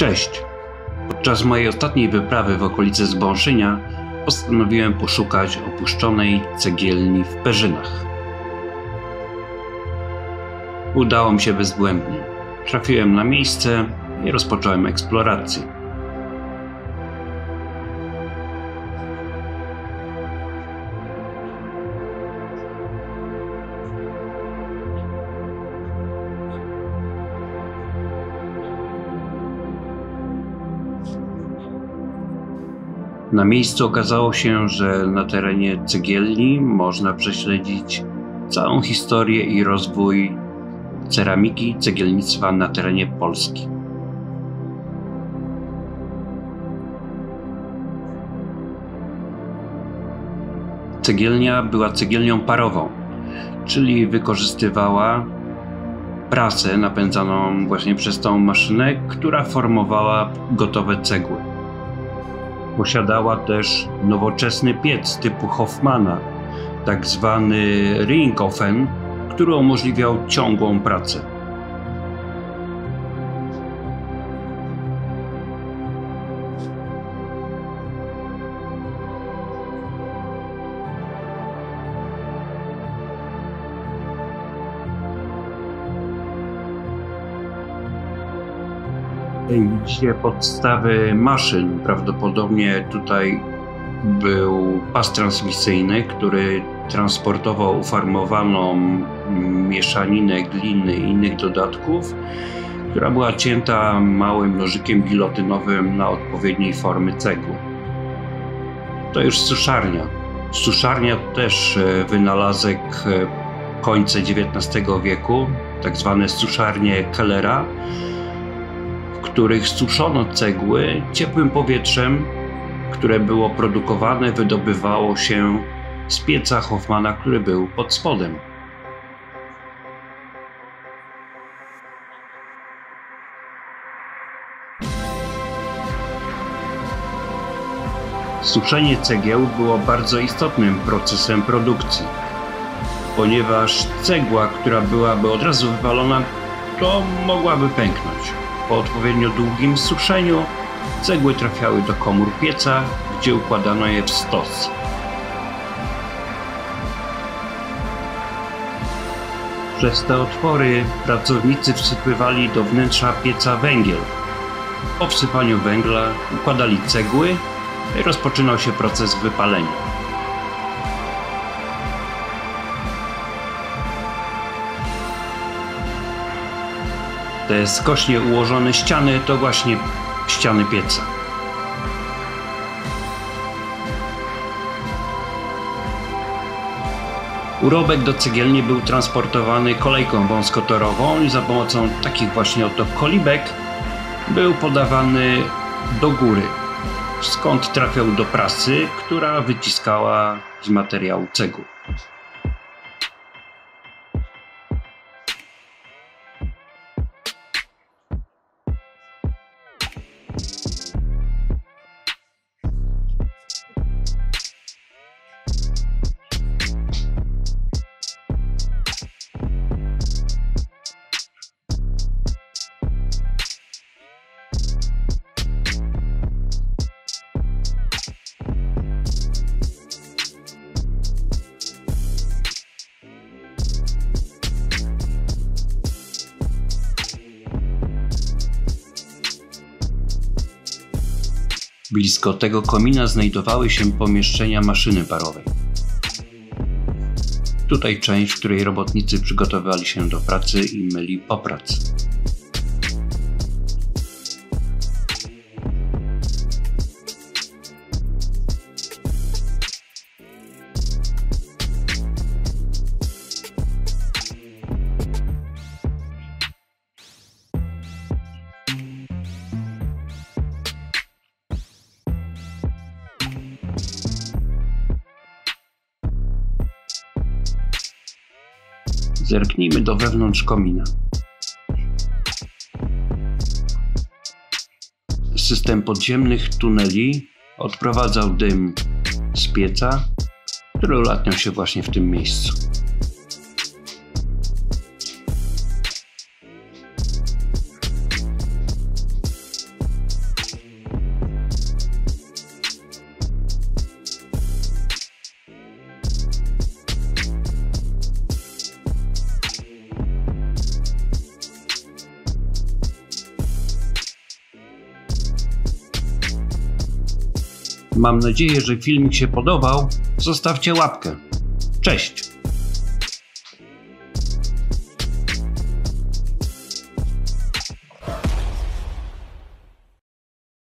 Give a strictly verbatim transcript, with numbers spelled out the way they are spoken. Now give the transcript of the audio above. Cześć. Podczas mojej ostatniej wyprawy w okolice Zbąszynia postanowiłem poszukać opuszczonej cegielni w Perzynach. Udało mi się bezbłędnie. Trafiłem na miejsce i rozpocząłem eksplorację. Na miejscu okazało się, że na terenie cegielni można prześledzić całą historię i rozwój ceramiki cegielnictwa na terenie Polski. Cegielnia była cegielnią parową, czyli wykorzystywała prasę napędzaną właśnie przez tą maszynę, która formowała gotowe cegły. Posiadała też nowoczesny piec typu Hoffmana, tak zwany ringofen, który umożliwiał ciągłą pracę. Widzicie podstawy maszyn. Prawdopodobnie tutaj był pas transmisyjny, który transportował uformowaną mieszaninę gliny i innych dodatków, która była cięta małym nożykiem gilotynowym na odpowiedniej formy cegły. To już suszarnia. Suszarnia to też wynalazek końca dziewiętnastego wieku, tak zwane suszarnie Kellera, w których suszono cegły ciepłym powietrzem, które było produkowane, wydobywało się z pieca Hoffmana, który był pod spodem. Suszenie cegieł było bardzo istotnym procesem produkcji, ponieważ cegła, która byłaby od razu wywalona, to mogłaby pęknąć. Po odpowiednio długim suszeniu cegły trafiały do komór pieca, gdzie układano je w stos. Przez te otwory pracownicy wsypywali do wnętrza pieca węgiel. Po wsypaniu węgla układali cegły i rozpoczynał się proces wypalenia. Te skośnie ułożone ściany to właśnie ściany pieca. Urobek do cegielni był transportowany kolejką wąskotorową i za pomocą takich właśnie oto kolibek był podawany do góry, skąd trafiał do prasy, która wyciskała z materiału cegły. Blisko tego komina znajdowały się pomieszczenia maszyny parowej. Tutaj część, w której robotnicy przygotowywali się do pracy i myli po pracy. Zerknijmy do wewnątrz komina. System podziemnych tuneli odprowadzał dym z pieca, który ulatniał się właśnie w tym miejscu. Mam nadzieję, że filmik się podobał. Zostawcie łapkę. Cześć!